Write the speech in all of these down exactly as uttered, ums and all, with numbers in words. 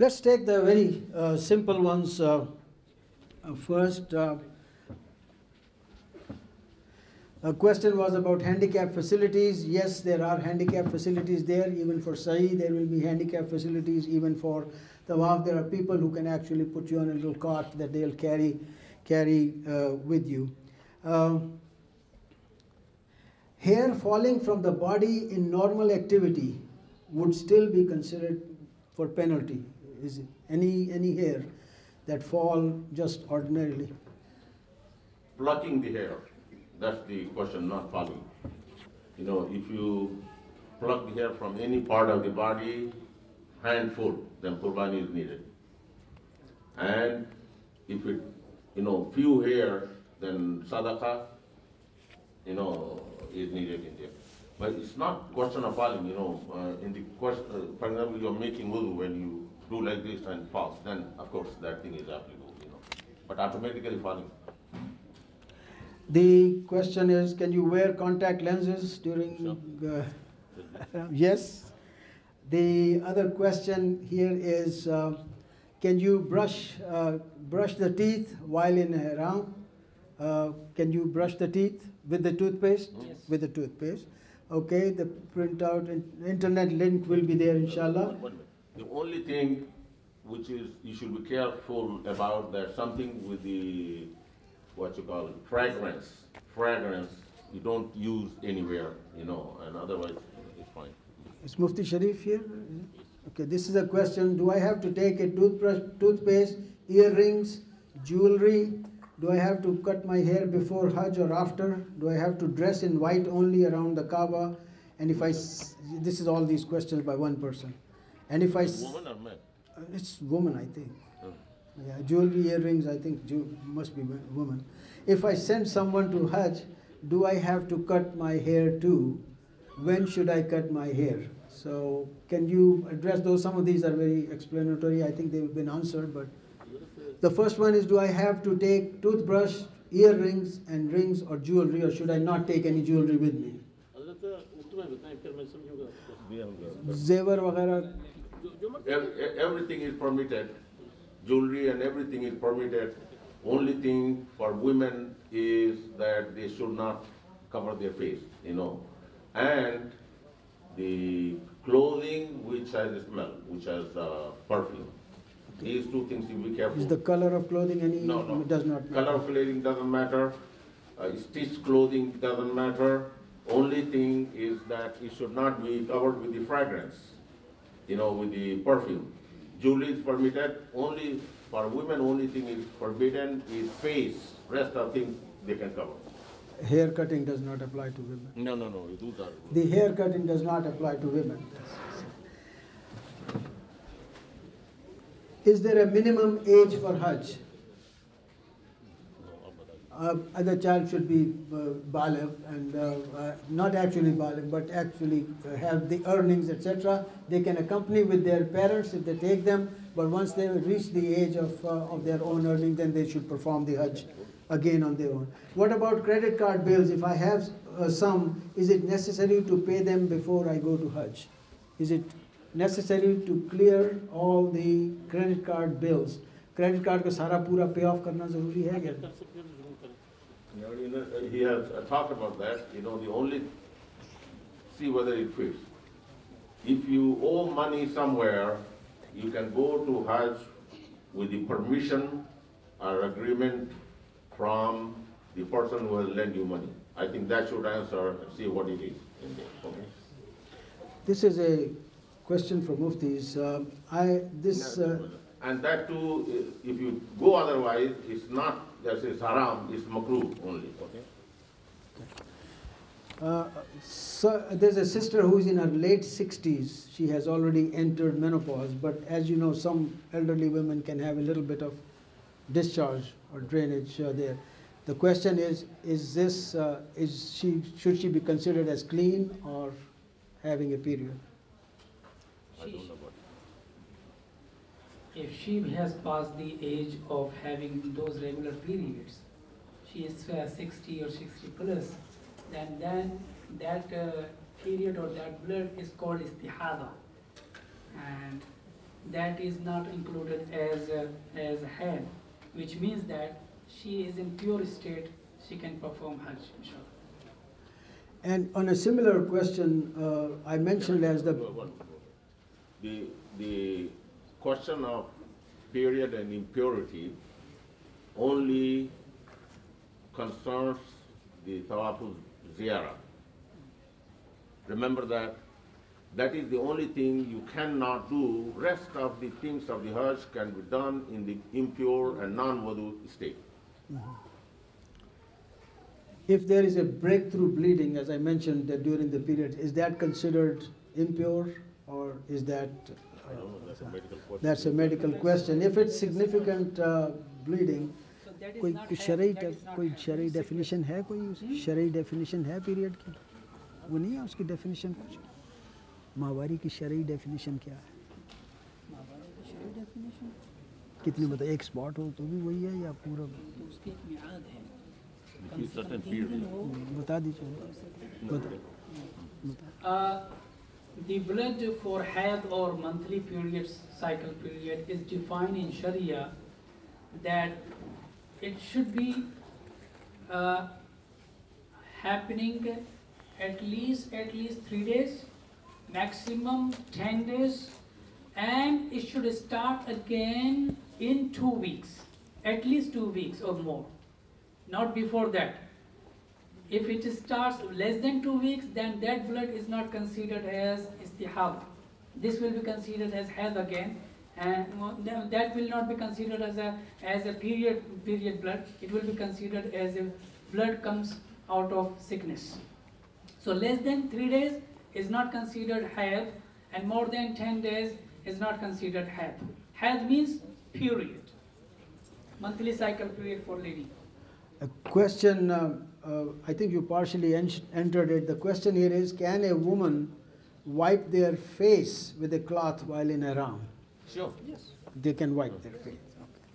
Let's take the very uh, simple ones uh, first. Uh, a question was about handicap facilities. Yes, there are handicap facilities there. Even for Sa'i, there will be handicap facilities. Even for Tawaf, there are people who can actually put you on a little cart that they'll carry, carry uh, with you. Uh, Hair falling from the body in normal activity would still be considered for penalty. Is it any any hair that fall just ordinarily? Plucking the hair, that's the question, not falling. You know, if you pluck the hair from any part of the body, hand, foot, then Qurbani is needed. And if it, you know, few hair, then sadaka, you know, is needed in there. But it's not question of falling, you know, uh, in the question, uh, for example, you're making wudu, when you do like this and falls, then of course that thing is applicable, you know, but automatically falling. The question is, can you wear contact lenses during... Sure. Uh, yes. The other question here is, uh, can you brush, uh, brush the teeth while in Ihram? Uh, can you brush the teeth with the toothpaste? Yes. With the toothpaste. Okay, the printout and internet link will be there, inshallah. One, one, one. The only thing which is you should be careful about, there's something with the, what you call it, fragrance. Fragrance, you don't use anywhere, you know, and otherwise it's fine. Is Mufti Sharif here? Okay, this is a question. Do I have to take a toothbrush, toothpaste, earrings, jewelry? Do I have to cut my hair before Hajj or after? Do I have to dress in white only around the Kaaba? And if I, s this is all these questions by one person. And if I, s woman or man? It's woman, I think. Oh. Yeah, jewelry, earrings, I think Jew must be woman. If I send someone to Hajj, do I have to cut my hair too? When should I cut my hair? So can you address those? Some of these are very explanatory. I think they've been answered, but. The first one is, do I have to take toothbrush, earrings, and rings or jewelry, or should I not take any jewelry with me? Zevar wagairah. Everything is permitted. Jewelry and everything is permitted. Only thing for women is that they should not cover their face, you know. And the clothing which has smell, which has uh, perfume. These two things, you be careful. Is the color of clothing any? No, no. It does not matter. Color of clothing doesn't matter. Uh, stitched clothing doesn't matter. Only thing is that it should not be covered with the fragrance, you know, with the perfume. Jewelry is permitted. Only for women, only thing is forbidden is face. Rest of things they can cover. Hair cutting does not apply to women. No, no, no. You do that. The hair cutting does not apply to women. Is there a minimum age for Hajj? Uh, other child should be uh, baligh and uh, uh, not actually baligh, but actually uh, have the earnings, et cetera. They can accompany with their parents if they take them, but once they reach the age of, uh, of their own earning, then they should perform the Hajj again on their own. What about credit card bills? If I have uh, some, is it necessary to pay them before I go to Hajj? Is it necessary to clear all the credit card bills? Credit card ko sara pura pay off karna zaruri hai? You know, he has talked about that. You know, the only see whether it fits. If you owe money somewhere, you can go to Hajj with the permission or agreement from the person who has lent you money. I think that should answer and see what it is. Okay. This is a question for Muftis. Uh, I, this, uh, and that too, if you go otherwise, it's not, that is haram, it's makruh only. Okay. Uh, so there's a sister who's in her late sixties. She has already entered menopause, but as you know, some elderly women can have a little bit of discharge or drainage uh, there. The question is, is this, uh, is she, should she be considered as clean or having a period? I don't know about it. If she has passed the age of having those regular periods, she is uh, sixty or sixty plus, then, then that uh, period or that blood is called istihadah. And that is not included as uh, as haid, which means that she is in pure state, she can perform Hajj, inshallah. And on a similar question, uh, I mentioned as the... the... The question of period and impurity only concerns the Tawaf ziyarah. Remember that that is the only thing you cannot do. Rest of the things of the Hajj can be done in the impure and non-wudu state. If there is a breakthrough bleeding, as I mentioned, that during the period, is that considered impure, or is that... Uh, I don't know, that's a medical question. That's a medical question. If it's significant uh, bleeding... So that is not Sharia definition. Hai koi Sharia definition hai period ki? Wo nahi hai uski definition kuch. Mawari ki Sharia definition kya hai? Mawari ki Sharia definition? Kitni bata ek spot ho to bhi wahi hai ya pura? Uski ek mi'ad hai. It's a certain period. Bata dijiye. The blood for haid or monthly periods, cycle period, is defined in Sharia that it should be uh, happening at least at least three days, maximum ten days, and it should start again in two weeks, at least two weeks or more, not before that. If it starts less than two weeks, then that blood is not considered as istihadah. This will be considered as haid again, and that will not be considered as a as a period period blood. It will be considered as if blood comes out of sickness. So less than three days is not considered haid, and more than ten days is not considered haid. Haid means period, monthly cycle period for lady. A question. Um Uh, I think you partially en entered it. The question here is, can a woman wipe their face with a cloth while in Ihram? Sure. Yes. They can wipe their face. Okay.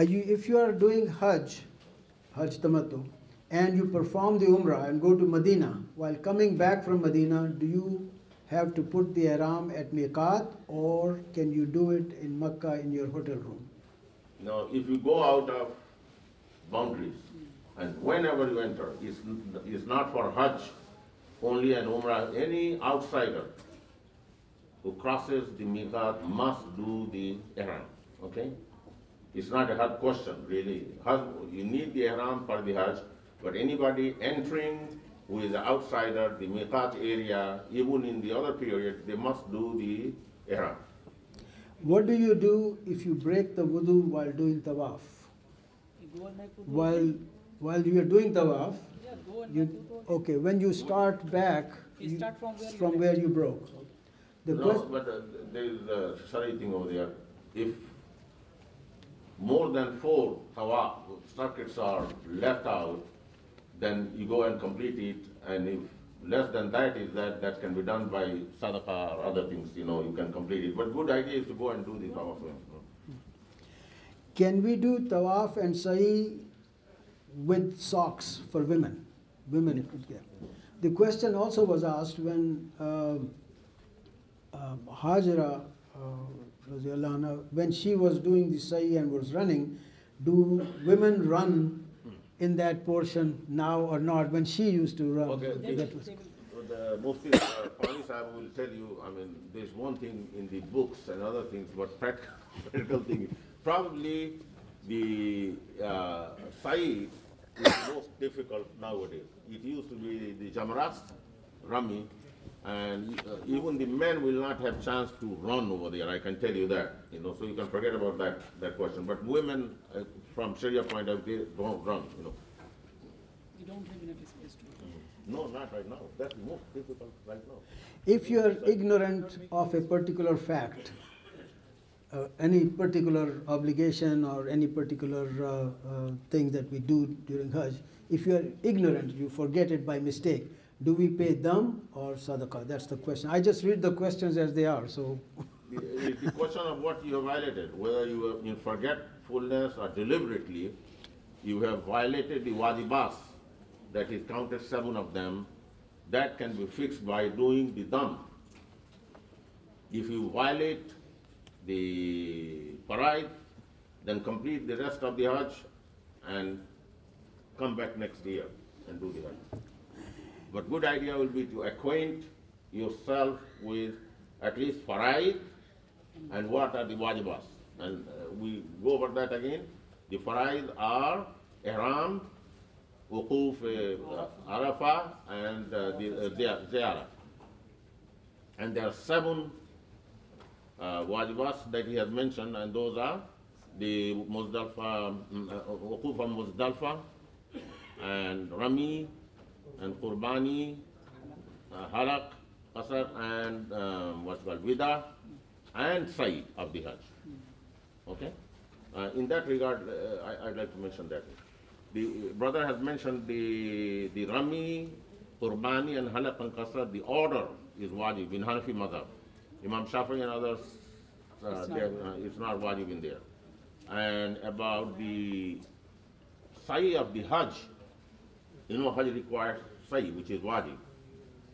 Are you, if you are doing Hajj, Hajj Tamattu, and you perform the Umrah and go to Medina, while coming back from Medina, do you have to put the Ihram at Miqat, or can you do it in Makkah in your hotel room? No, if you go out of boundaries, and whenever you enter, it's, it's not for Hajj, only an Umrah. Any outsider who crosses the Miqat must do the Ihram, okay? It's not a Hajj question, really. Hajj, you need the Ihram for the Hajj, but anybody entering who is an outsider, the Miqat area, even in the other period, they must do the Ihram. What do you do if you break the wudu while doing Tawaf? While... While you are doing Tawaf, yeah, you, okay, when you start back, you, start from, where, from you where you broke. The no, but uh, there is a Sharia thing over there. If more than four Tawaf circuits are left out, then you go and complete it. And if less than that is that, that can be done by sadaka or other things, you know, you can complete it. But good idea is to go and do the Tawaf. Can we do Tawaf and Sa'i with socks for women? Women, yeah. The question also was asked when uh, uh, Hajra, uh, when she was doing the Sa'i and was running, do women run in that portion now or not, when she used to run? Okay, the, the Mufti Sharif will tell you, I mean, there's one thing in the books and other things, but practical thing, probably the uh, Sa'i is most difficult nowadays. It used to be the Jamras, Rami, and uh, even the men will not have chance to run over there, I can tell you that. You know, so you can forget about that, that question. But women, uh, from Sharia point of view, don't run, you know. You don't have enough space to run. No, not right now. That's most difficult right now. If you are ignorant of a particular fact, Uh, any particular obligation or any particular uh, uh, thing that we do during Hajj, if you are ignorant, you forget it by mistake, do we pay dham or sadaka? That's the question. I just read the questions as they are, so... the, the question of what you have violated, whether you have in forgetfulness or deliberately, you have violated the wajibas, that is counted seven of them, that can be fixed by doing the dham. If you violate the faraid, then complete the rest of the Hajj and come back next year and do the Hajj. But good idea will be to acquaint yourself with at least faraid and what are the wajibas. And uh, we go over that again. The faraid are Ihram, Wuquf, uh, Arafah, and uh, the uh, ziyarah. And there are seven uh, wajibas that he has mentioned, and those are the Muzdalifah, Wuquf uh, and Muzdalifah, and Rami, and Qurbani, uh, Halaq, Qasr, and um, what's called Wida, and Sa'i of the Hajj. Okay? Uh, in that regard, uh, I, I'd like to mention that. The brother has mentioned the, the Rami, Qurbani, and Halaq and Qasr. The order is wajib in Hanafi Madhab. Imam Shafi'i and others, uh, it's, not uh, it's not wajib in there. And about the Sa'i of the Hajj, you know, Hajj requires Sa'i, which is wajib.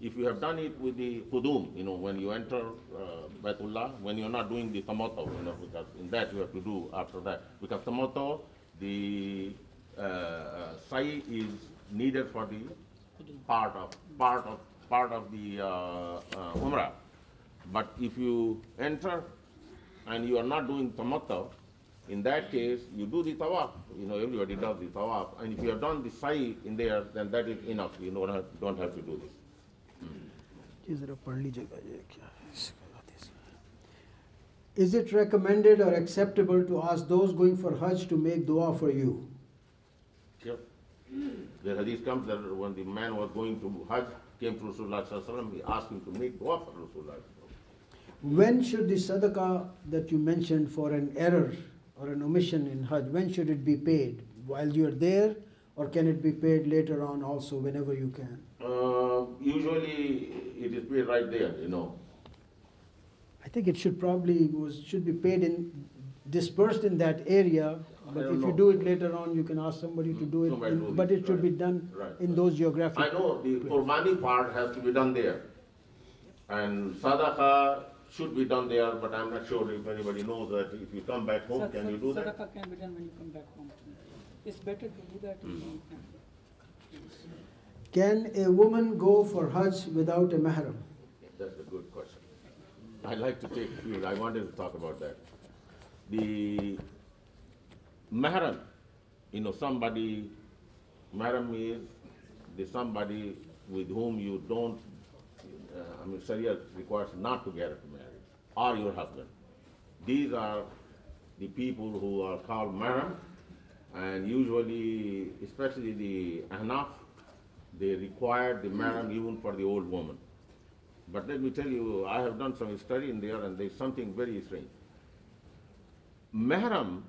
If you have done it with the Qudum, you know, when you enter uh, Baytullah, when you're not doing the Tamattu, you know, because in that you have to do after that. Because Tamattu, the uh, uh, Sa'i is needed for the part of, part of, part of the uh, uh, Umrah. But if you enter and you are not doing Tamattu, in that case, you do the Tawaf. You know, everybody does the Tawaf. And if you have done the Sa'i in there, then that is enough. You don't have, don't have to do this. Is it recommended or acceptable to ask those going for Hajj to make dua for you? Sure. The hadith comes that when the man was going to Hajj, came to Rasulullah, he asked him to make dua for Rasulullah. When should the sadaka that you mentioned for an error or an omission in Hajj, when should it be paid? While you are there, or can it be paid later on also, whenever you can? Uh, usually it is paid right there, you know. I think it should probably was should be paid in dispersed in that area, but if know. you do it later on, you can ask somebody to do it, in, do but it should right. be done right. in right. those geographic. I know the Qurbani part has to be done there, and sadaka should be done there, but I'm not sure if anybody knows that. If you come back home, Sad can you do sadaka that? Sadaka can be done when you come back home. It's better to do that. Mm. Can a woman go for Hajj without a mahram? That's a good question. I like to take field. I wanted to talk about that. The mahram, you know, somebody, mahram is the somebody with whom you don't, uh, I mean, Sharia requires not to get married, or your husband. These are the people who are called mahram. And usually, especially the Ahnaf, they require the mahram even for the old woman. But let me tell you, I have done some study in there, and there's something very strange. Mahram,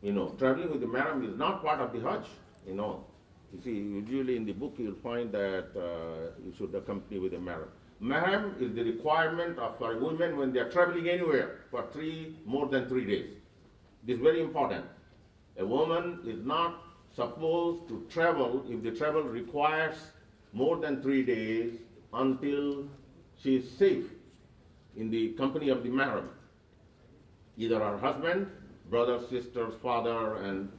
you know, traveling with the mahram is not part of the Hajj, you know. You see, usually in the book you'll find that uh, you should accompany with the mahram. Mahram is the requirement of, for women when they are traveling anywhere for three, more than three days. This is very important. A woman is not supposed to travel if the travel requires more than three days until she is safe in the company of the mahram, either her husband, brother, sister, father, and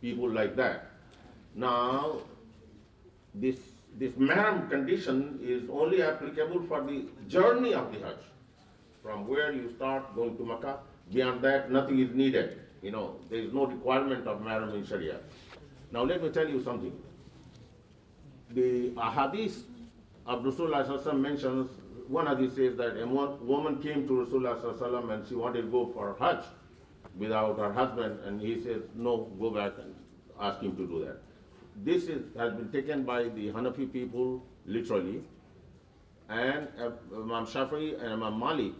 people like that. Now, this, this mahram condition is only applicable for the journey of the Hajj. From where you start going to Makkah, beyond that, nothing is needed. You know, there is no requirement of mahram in Sharia. Now let me tell you something. The ahadith of Rasulullah mentions, one hadith says that a woman came to Rasulullah and she wanted to go for Hajj without her husband, and he says, no, go back and ask him to do that. This is, has been taken by the Hanafi people literally, and Imam Shafi'i and Imam Malik,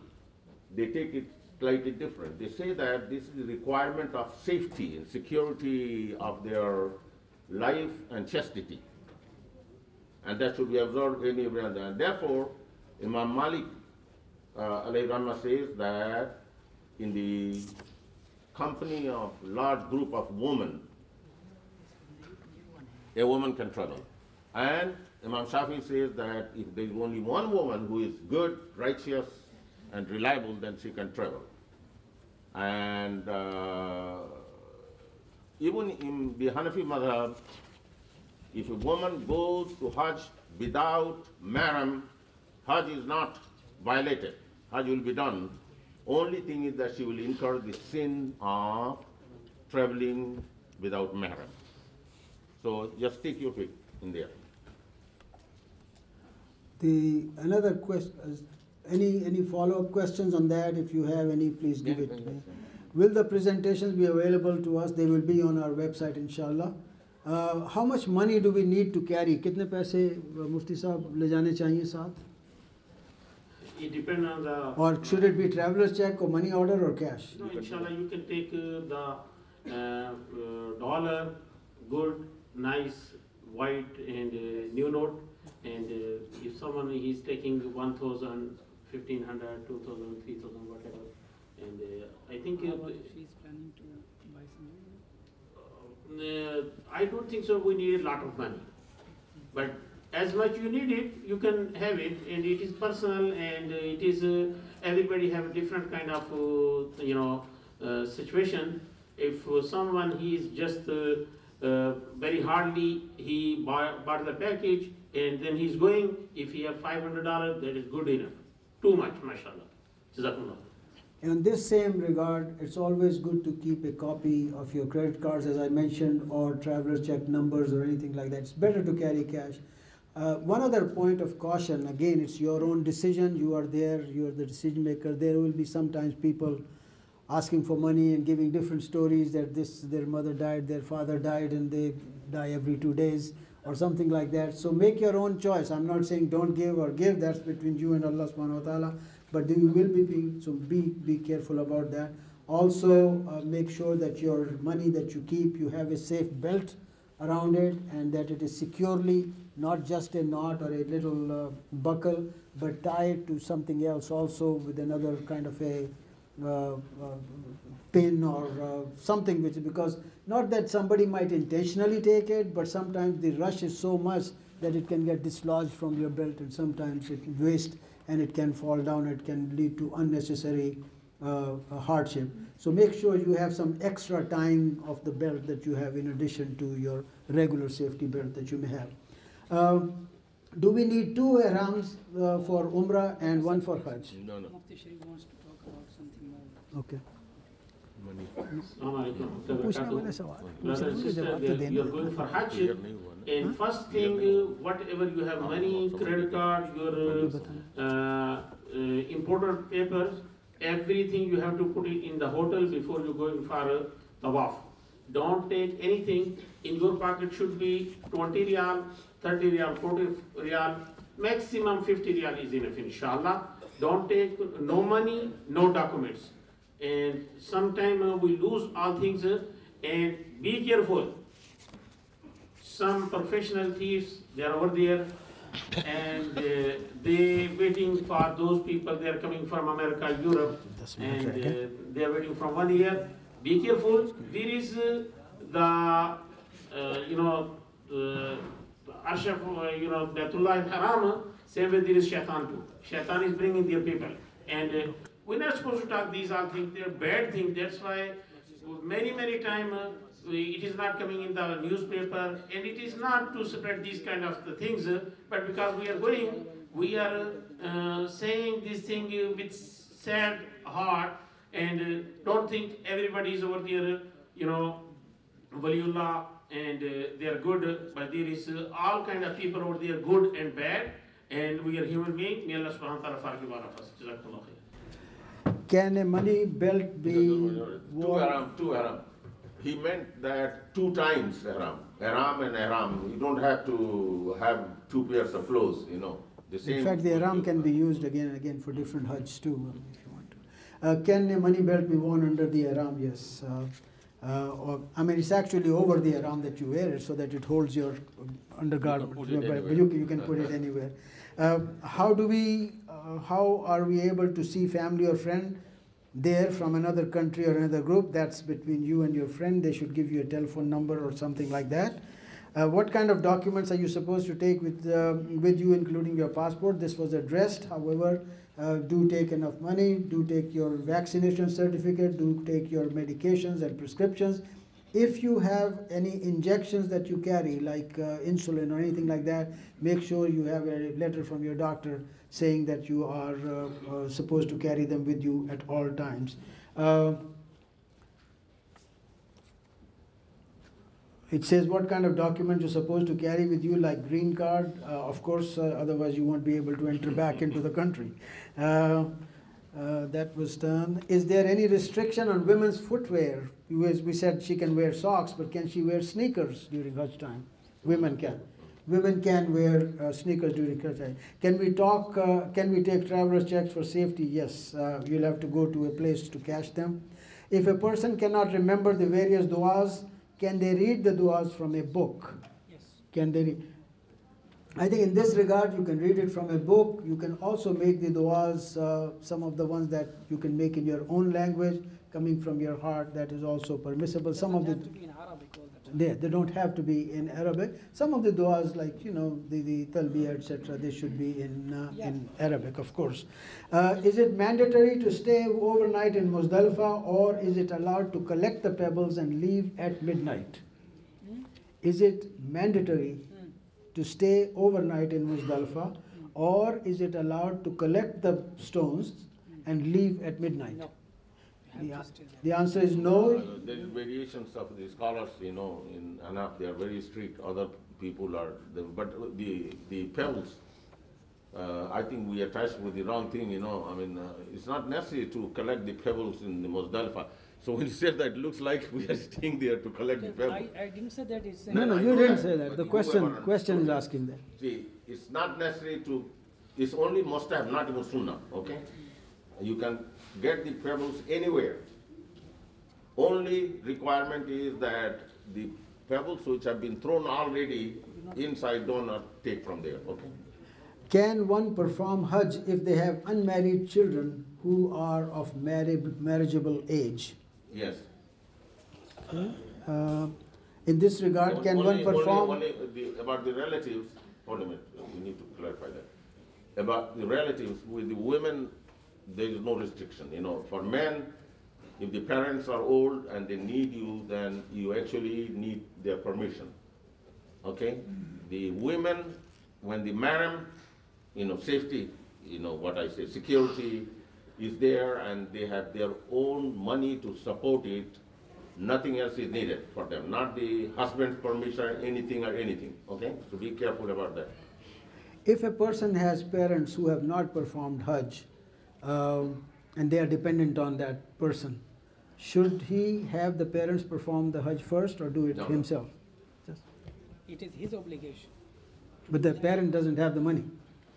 they take it slightly different. They say that this is the requirement of safety and security of their life and chastity, and that should be observed anywhere. And therefore, Imam Malik uh, alayhi rahmah says that in the company of large group of women, a woman can travel. And Imam Shafi says that if there is only one woman who is good, righteous, and reliable, then she can travel. And uh, even in the Hanafi Madhab, if a woman goes to Hajj without mahram, Hajj is not violated. Hajj will be done. Only thing is that she will incur the sin of traveling without mahram. So just stick your feet in there. The another question, any any follow-up questions on that? If you have any, please give yes, it. Yes, yes. Will the presentations be available to us? They will be on our website, inshallah. Uh, how much money do we need to carry? Kitne paise Mufti Sahab le jane chahiye saath? It depends on the. Or should it be traveler's check or money order or cash? No, inshallah, you can take uh, the uh, uh, dollar, good, nice, white, and uh, new note. And uh, if someone is taking one thousand, fifteen hundred, two thousand, three thousand, whatever, and uh, I think uh, she's planning to buy something. Uh, I don't think so. We need a lot of money, but as much you need it, you can have it, and it is personal, and uh, it is uh, everybody have a different kind of uh, you know uh, situation. If uh, someone he is just uh, uh, very hardly he bought, bought the package. And then he's going, if he have five hundred dollars, that is good enough. Too much, mashallah. Jazakumullah. In this same regard, it's always good to keep a copy of your credit cards, as I mentioned, or traveler's check numbers or anything like that. It's better to carry cash. Uh, one other point of caution, again, it's your own decision. You are there, you are the decision maker. There will be sometimes people asking for money and giving different stories that this, their mother died, their father died, and they die every two days. Or something like that. So make your own choice. I'm not saying don't give or give. That's between you and Allah subhanahu wa ta'ala. But you will be being, so be, be careful about that. Also, uh, make sure that your money that you keep, you have a safe belt around it and that it is securely, not just a knot or a little uh, buckle, but tie it to something else also with another kind of a uh, uh, pin or uh, something, which because not that somebody might intentionally take it, but sometimes the rush is so much that it can get dislodged from your belt, and sometimes it wastes and it can fall down. It can lead to unnecessary uh, hardship. So make sure you have some extra tying of the belt that you have in addition to your regular safety belt that you may have. Uh, do we need two ihrams uh, for Umrah and one for Hajj? No, no. Mufti Sharif wants to talk about something more. Okay. Brother and sister, you are going for Hajj, and first thing, whatever you have money, credit card, your uh, uh, imported papers, everything you have to put it in the hotel before you going for Tawaf. Don't take anything. In your pocket should be twenty riyal, thirty riyal, forty riyal, maximum fifty riyal is enough, inshallah. Don't take no money, no documents. And sometimes uh, we lose all things, uh, and be careful. Some professional thieves, they are over there, and uh, they waiting for those people. They are coming from America, Europe, and uh, they are waiting from one year. Be careful. There is uh, the uh, you know Arshaf, uh, you know Datullah Haram. Same way there is Shaitan too. Shaitan is bringing their people, and. Uh, We're not supposed to talk these all things. They're bad things. That's why many, many times uh, it is not coming in the newspaper, and it is not to spread these kind of the things. Uh, but because we are going, we are uh, saying this thing uh, with sad heart, and uh, don't think everybody is over there, you know, Waliullah, and uh, they are good. But there is uh, all kind of people over there, good and bad, and we are human beings. May Allah subhanahu wa ta'ala forgive all of us. Jazakallah khair. Can a money belt be two haram, two haram. He meant that two times haram. Haram and haram. You don't have to have two pairs of clothes, you know. The same In fact, the haram can be used again and again for different Hajj too, if you want to. Uh, can a money belt be worn under the haram? Yes. Uh, uh, or, I mean, it's actually over the haram that you wear it so that it holds your undergarment. You can put it, you, you can put it anywhere. Uh, how do we, uh, how are we able to see family or friend there from another country or another group? That's between you and your friend. They should give you a telephone number or something like that. Uh, what kind of documents are you supposed to take with, uh, with you, including your passport? This was addressed. However, Uh, do take enough money, do take your vaccination certificate, do take your medications and prescriptions. If you have any injections that you carry, like uh, insulin or anything like that, make sure you have a letter from your doctor saying that you are uh, uh, supposed to carry them with you at all times. Uh, It says what kind of document you're supposed to carry with you, like green card, uh, of course, uh, otherwise you won't be able to enter back into the country. Uh, uh, that was done. Is there any restriction on women's footwear? We said she can wear socks, but can she wear sneakers during Hajj time? Women can. Women can wear uh, sneakers during Hajj time. Can we talk, uh, can we take traveler's checks for safety? Yes, uh, you'll have to go to a place to cash them. If a person cannot remember the various du'as, can they read the du'as from a book? Yes. Can they read? I think in this regard, you can read it from a book. You can also make the du'as, uh, some of the ones that you can make in your own language, coming from your heart, that is also permissible. Some of the have to be in Arabic all the time. They, they don't have to be in Arabic. Some of the du'as, like, you know, the, the talbiyah, et cetera, they should be in, uh, yeah. in Arabic, of course. Uh, is it mandatory to stay overnight in Muzdalifah, or is it allowed to collect the pebbles and leave at midnight? Hmm? Is it mandatory hmm. to stay overnight in Muzdalifah, hmm. or is it allowed to collect the stones hmm. and leave at midnight? No. The, the answer is no. Uh, there is variations of the scholars, you know, in Hanaf, they are very strict. Other people are, the, but the the pebbles, uh, I think we attached with the wrong thing, you know. I mean, uh, it's not necessary to collect the pebbles in the Muzdalifah. So when you said that, it looks like we are staying there to collect yes, the pebbles. I, I didn't say that. It's no, no, you didn't say that. The question question is asking that. See, it's not necessary to, it's only mustahab, not even sunnah, okay? You can get the pebbles anywhere. Only requirement is that the pebbles which have been thrown already inside do not take from there. Okay. Can one perform Hajj if they have unmarried children who are of marriageable age? Yes. Hmm? Uh, in this regard, no, can only, one perform? Only, only the, about the relatives, hold a minute, we need to clarify that. About the relatives with the women, there is no restriction, you know. For men, if the parents are old and they need you, then you actually need their permission, okay? Mm-hmm. The women, when the mahram, you know, safety, you know what I say, security is there, and they have their own money to support it. Nothing else is needed for them, not the husband's permission, anything or anything, okay? So be careful about that. If a person has parents who have not performed Hajj, Uh, and they are dependent on that person, should he have the parents perform the Hajj first or do it no. himself? Just. It is his obligation. But the parent doesn't have the money.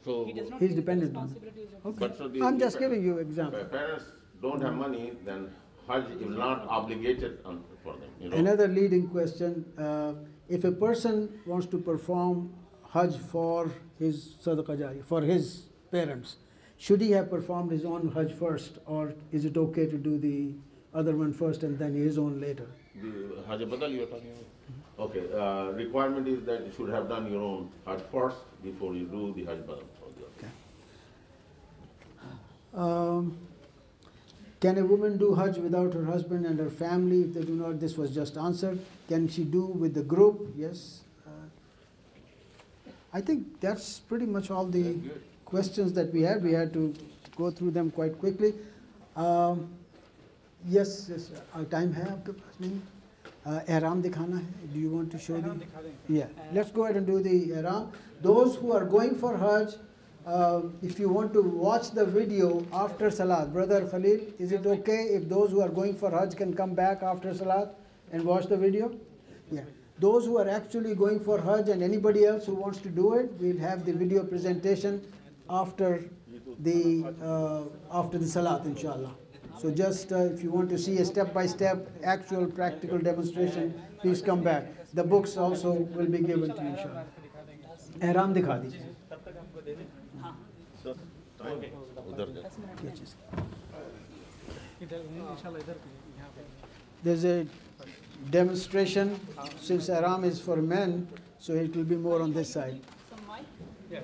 So he does not he's dependent on it. Okay. But so the, I'm the just parents, giving you an example. If parents don't have money, then Hajj is not obligated on, for them. You know? Another leading question, uh, if a person wants to perform Hajj for his sadaka jari, for his parents, should he have performed his own Hajj first, or is it okay to do the other one first and then his own later? The Hajj Badal you are talking about? Okay, uh, requirement is that you should have done your own Hajj first before you do the Hajj Badal. Okay. Um, can a woman do Hajj without her husband and her family if they do not? This was just answered. Can she do with the group? Yes. Uh, I think that's pretty much all the questions that we had. We had to go through them quite quickly. Um, yes, yes, our time hai aapke paas nahi? Uh, Ihram dikhana hai. Do you want to show them? Yeah, let's go ahead and do the Ihram. Those who are going for Hajj, uh, if you want to watch the video after Salat, Brother Khalil, is it okay if those who are going for Hajj can come back after Salat and watch the video? Yeah. Those who are actually going for Hajj and anybody else who wants to do it, we'll have the video presentation after the uh, after the Salat, inshallah. So just uh, if you want to see a step-by-step actual practical demonstration, please come back. The books also will be given to you, inshallah. Ihram dikha di. There's a demonstration, since Ihram is for men, so it will be more on this side. Some mic? Yes.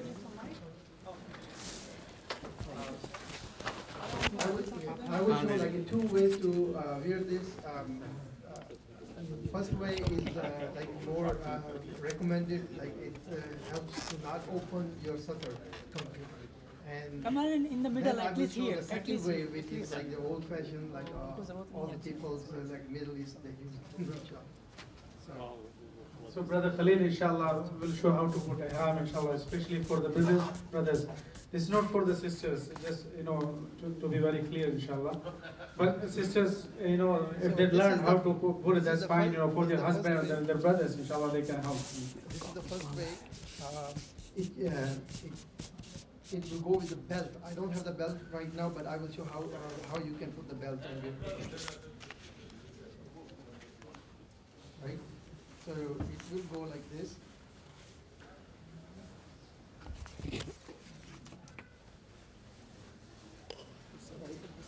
I would, I would show like in two ways to uh, hear this. Um, uh, first way is uh, like more uh, recommended, like it uh, helps to not open your sutter completely. And come on in, in the middle, at least here. The second at way, which is like the old-fashioned, like uh, all the people's uh, like Middle East, they use inshallah. So, so Brother Khalil, inshallah, will show how to put ihram, inshallah, especially for the brothers. Brothers, it's not for the sisters. Just you know, to, to be very clear, inshallah. But sisters, you know, if so they learn how the, to put it, that's fine. You know, for their the husband and their, their brothers, inshallah, they can help. This is the first way. Uh, it, uh, it, It will go with the belt. I don't have the belt right now, but I will show how uh, how you can put the belt on your right. So it will go like this.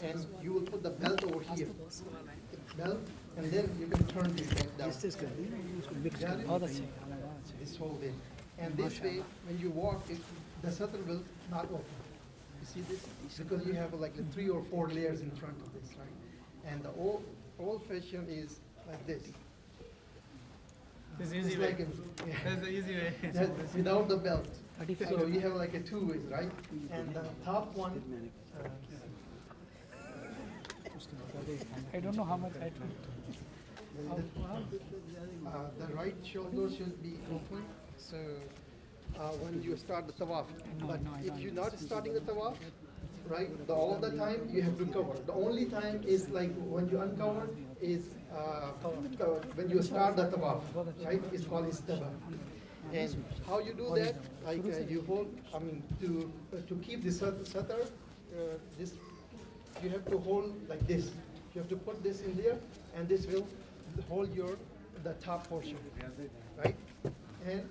And you will put the belt over here. Belt, and then you can turn this back down. This whole way. And this way, when you walk, it, the sutter will not open. You see this? Because you have like three or four layers in front of this, right? And the old, old fashion is like this. This is easy way. Like a, yeah. That's the easy way. That's without the belt. So you have like a two ways, right? And the top one. Uh, I don't know how much I tried. Uh, the right shoulder should be open. So uh, when you start the tawaf, but no, no, if you're not starting the tawaf, right, the, all the time you have to cover. The only time is like when you uncover is uh, when you start the tawaf, right? It's called istaba. And how you do that? Like uh, you hold, I mean, to uh, to keep the sutter, uh, this you have to hold like this. You have to put this in there, and this will hold your the top portion, right? And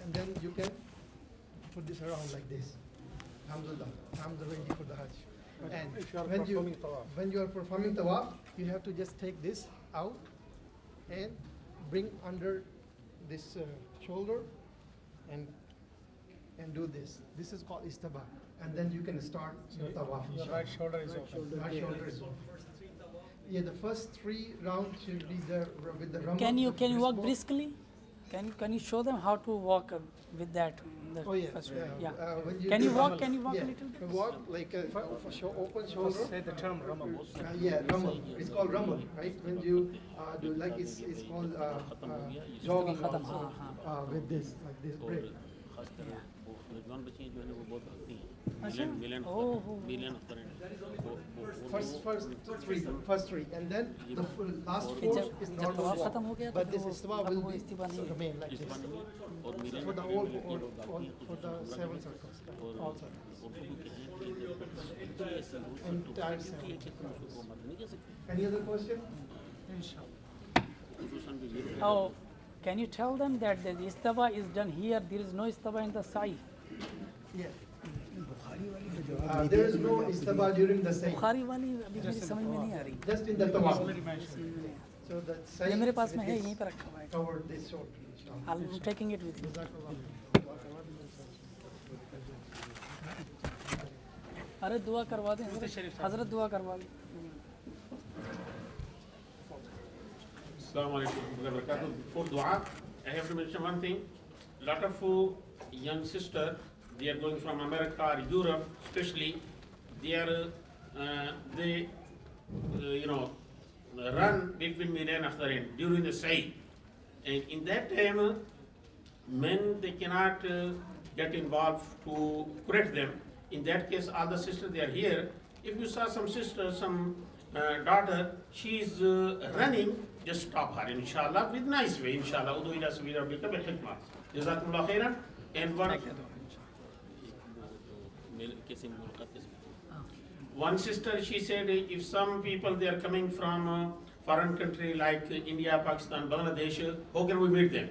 And then you can put this around like this. Alhamdulillah, I'm ready for the Hajj. And if you are when, you, when you are performing tawaf, you have to just take this out and bring under this uh, shoulder and and do this. This is called istaba. And then you can start your tawaf. Your right shoulder is open. Right shoulder is open. Yeah, the first three rounds should be there with the ramal. Can you can you walk briskly? Can can you show them how to walk uh, with that? The oh yeah, first yeah. yeah. Uh, you can you walk? Can you walk yeah. a little bit? Walk like a, a show, open shoulder. Say the term ramal. Uh, yeah, ramal. It's called ramal, right? When you uh, do like it's it's called uh, uh, jogging also, uh, with this like this break. Yeah. Oh. First, first three, first three, and then the full, last four is not normal, but this istiba will be so remain like this for the whole, all, all, for the seven circles, all circles, entire seven circles. Any other question? Inshallah. Oh, can you tell them that the istiba is done here? There is no istiba in the Sa'i. Yeah. Uh, there is no istaba during the Sa'i. Just in the tawaf. So that Sa'i is covered this short. I'm taking it with you. Hazrat dua karwa de. Hazrat dua karwa de. Assalamu alaikum. For dua, I have to mention one thing. Lot of young sisters, they are going from America or Europe, especially, they are, uh, they, uh, you know, run between Minan and Akhtarin during the Sa'i. And in that time, men, they cannot uh, get involved to correct them. In that case, all the sisters, they are here. If you saw some sister, some uh, daughter, she is uh, running, just stop her, inshallah, with nice way, inshallah. Udu ila sabila rabbika bil hikmah. Jazakumullah khairan. And one, One sister, she said, if some people, they are coming from a foreign country like India, Pakistan, Bangladesh, how can we meet them?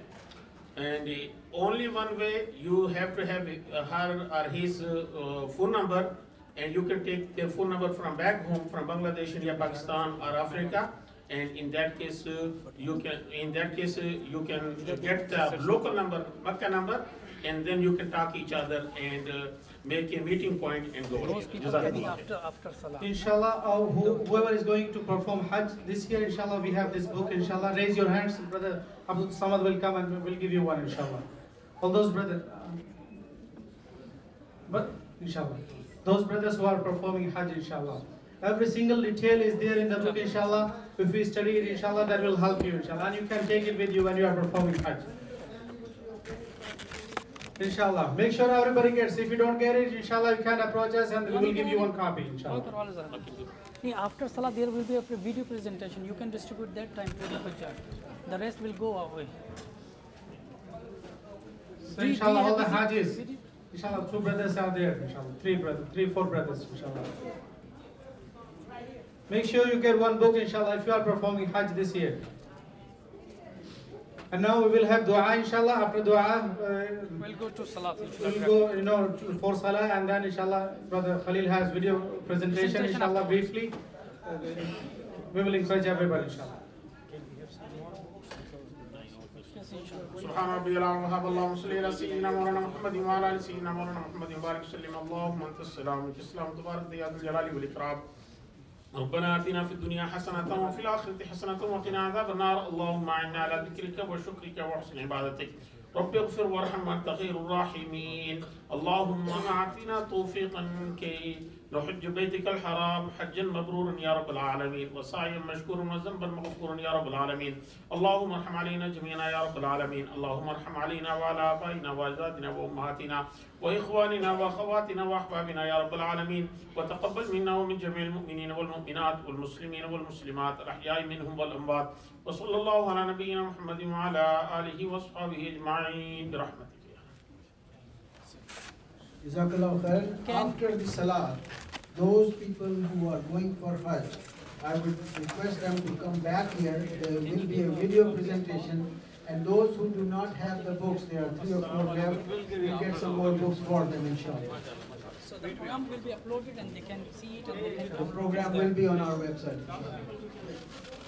And only one way, you have to have her or his phone number, and you can take their phone number from back home, from Bangladesh, India, Pakistan, or Africa. And in that case, you can, in that case, you can get the local number, Makkah number, and then you can talk each other and uh, make a meeting point and go after, after Salah. Inshallah, or who, whoever is going to perform Hajj this year, inshallah, we have this book, inshallah. Raise your hands, brother Abdul Samad will come and we'll give you one, inshallah. All those brothers, but inshallah, those brothers who are performing Hajj, inshallah. Every single detail is there in the book, inshallah. If we study it, inshallah, that will help you, inshallah. And you can take it with you when you are performing Hajj. Inshallah. Make sure everybody gets. If you don't get it, inshallah, you can approach us and we will give you one copy, inshallah. After Salah, there will be a video presentation. You can distribute that time to the Hajj. The rest will go away. So, inshallah, all the Hajjis. Inshallah, two brothers are there, inshallah. Three brothers, three, four brothers, inshallah. Make sure you get one book, inshallah, if you are performing Hajj this year. And now we will have dua, inshallah. After dua, uh, we'll go to Salat. We'll go, you know, for Salah, and then, inshallah, Brother Khalil has video presentation, inshallah, briefly. Uh, we will encourage everybody, inshallah. سبحان ربي العظيم وهب اللهم صل على سيدنا مولانا محمد وعلى ال سيدنا مولانا محمد وبارك وسلم اللهم انت السلام والسلام تبارك يا ذا الجلال والاكرام ربنا آتنا في الدنيا حسنه وفي الاخره حسنه وقنا عذاب النار اللهم اعنا على ذكرك وشكرك وحسن عبادتك رب اغفر وارحم وانت خير الراحمين اللهم اعطنا توفيقا كي نحج بيتك الحرام حجا مبرورا يا رب العالمين وسعيا مشكورا وذنبا مغفورا يا رب العالمين اللهم ارحم علينا جميعا يا رب العالمين اللهم ارحم علينا وعلى آبائنا واجدادنا وامهاتنا واخواننا واخواتنا واحبابنا يا رب العالمين وتقبل منا ومن جميع المؤمنين والمؤمنات والمسلمين والمسلمات الاحياء منهم والاموات وصلى الله على نبينا محمد وعلى اله وصحبه اجمعين برحمته After the Salah, those people who are going for Hajj, I would request them to come back here. There will be a video presentation. And those who do not have the books, there are three or four left, we'll get some more books for them, inshallah. So the program will be uploaded and they can see it. And they can the program will be on our website, inshallah.